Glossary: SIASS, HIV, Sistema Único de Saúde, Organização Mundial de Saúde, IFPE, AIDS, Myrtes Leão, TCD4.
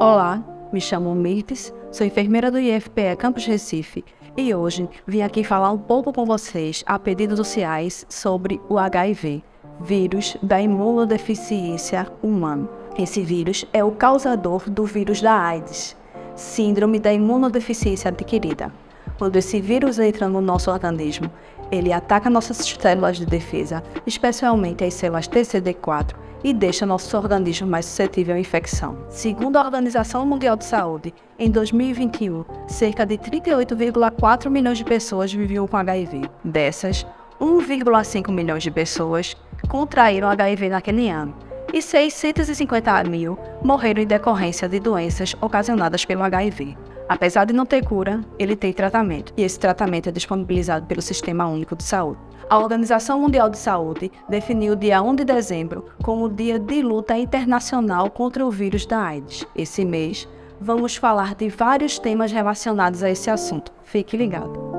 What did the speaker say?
Olá, me chamo Mirtes, sou enfermeira do IFPE Campus Recife e hoje vim aqui falar um pouco com vocês, a pedido do SIASS, sobre o HIV, vírus da imunodeficiência humana. Esse vírus é o causador do vírus da AIDS, síndrome da imunodeficiência adquirida. Quando esse vírus entra no nosso organismo, ele ataca nossas células de defesa, especialmente as células TCD4, e deixa nosso organismo mais suscetível à infecção. Segundo a Organização Mundial de Saúde, em 2021, cerca de 38,4 milhões de pessoas viviam com HIV. Dessas, 1,5 milhões de pessoas contraíram HIV naquele ano e 650 mil morreram em decorrência de doenças ocasionadas pelo HIV. Apesar de não ter cura, ele tem tratamento, e esse tratamento é disponibilizado pelo Sistema Único de Saúde. A Organização Mundial de Saúde definiu o dia 1 de dezembro como o Dia de Luta Internacional contra o Vírus da AIDS. Esse mês, vamos falar de vários temas relacionados a esse assunto. Fique ligado!